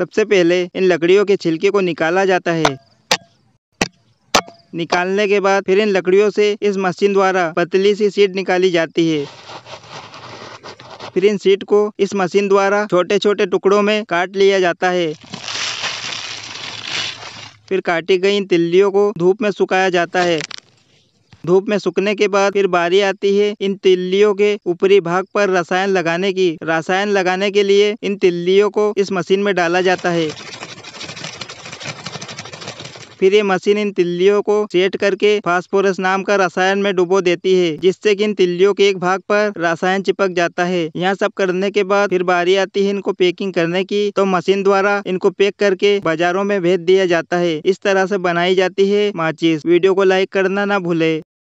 सबसे पहले इन लकड़ियों के छिलके को निकाला जाता है। निकालने के बाद फिर इन लकड़ियों से इस मशीन द्वारा पतली सी सीट निकाली जाती है। फिर इन सीट को इस मशीन द्वारा छोटे छोटे टुकड़ों में काट लिया जाता है। फिर काटी गई इन तिल्लियों को धूप में सुखाया जाता है। धूप में सूखने के बाद फिर बारी आती है इन तिल्लियों के ऊपरी भाग पर रसायन लगाने की। रसायन लगाने के लिए इन तिल्लियों को इस मशीन में डाला जाता है। फिर ये मशीन इन तिल्लियों को सेट करके फास्फोरस नाम का रसायन में डुबो देती है, जिससे कि इन तिल्लियों के एक भाग पर रसायन चिपक जाता है। यह सब करने के बाद फिर बारी आती है इनको पैकिंग करने की, तो मशीन द्वारा इनको पैक करके बाजारों में भेज दिया जाता है। इस तरह से बनाई जाती है माचिस। वीडियो को लाइक करना ना भूले।